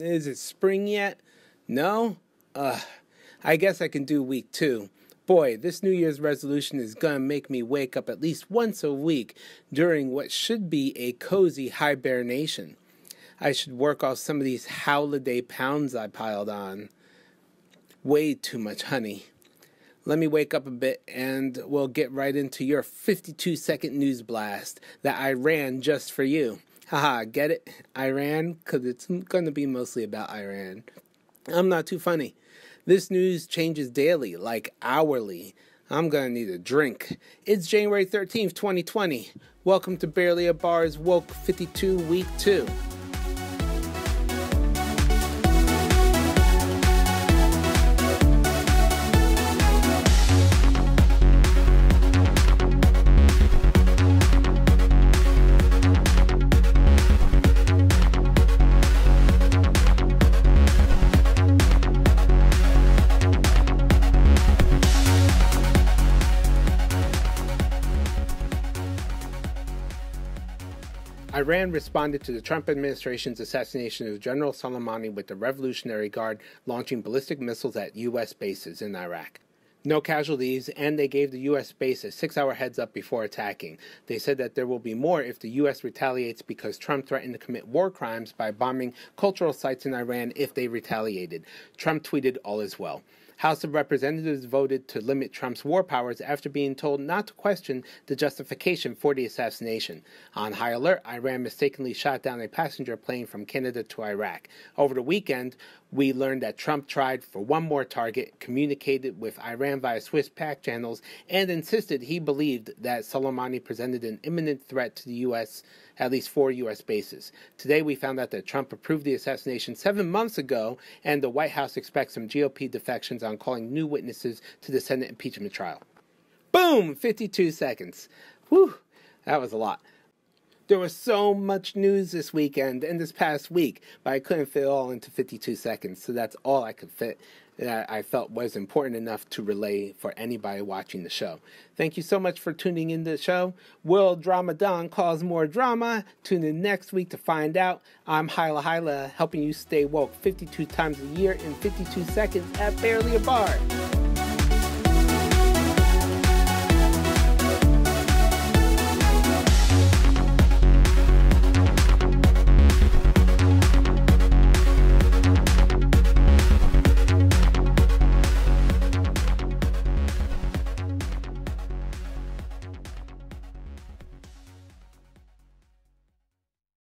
Is it spring yet? No? I guess I can do week 2. Boy, this New Year's resolution is gonna make me wake up at least once a week during what should be a cozy hibernation. I should work off some of these holiday pounds I piled on. Way too much honey. Let me wake up a bit and we'll get right into your 52-second news blast that I ran just for you. Haha, get it? Iran? 'Cause it's gonna be mostly about Iran. I'm not too funny. This news changes daily, like hourly. I'm gonna need a drink. It's January 13th, 2020. Welcome to Barely a Bar's Woke 52, Week 2. Iran responded to the Trump administration's assassination of General Soleimani with the Revolutionary Guard launching ballistic missiles at U.S. bases in Iraq. No casualties, and they gave the U.S. base a 6-hour heads-up before attacking. They said that there will be more if the U.S. retaliates because Trump threatened to commit war crimes by bombing cultural sites in Iran if they retaliated. Trump tweeted, "All is well." House of Representatives voted to limit Trump's war powers after being told not to question the justification for the assassination. On high alert, Iran mistakenly shot down a passenger plane from Canada to Iraq. Over the weekend, we learned that Trump tried for one more target, communicated with Iran via Swiss PAC channels, and insisted he believed that Soleimani presented an imminent threat to the U.S., at least 4 U.S. bases. Today, we found out that Trump approved the assassination 7 months ago, and the White House expects some GOP defections on calling new witnesses to the Senate impeachment trial. Boom! 52 seconds. Whew, that was a lot. There was so much news this weekend and this past week, but I couldn't fit it all into 52 seconds, so that's all I could fit that I felt was important enough to relay for anybody watching the show. Thank you so much for tuning in to the show. Will Dramadon cause more drama? Tune in next week to find out. I'm Hila Hila, helping you stay woke 52 times a year in 52 seconds at Barely a Bar.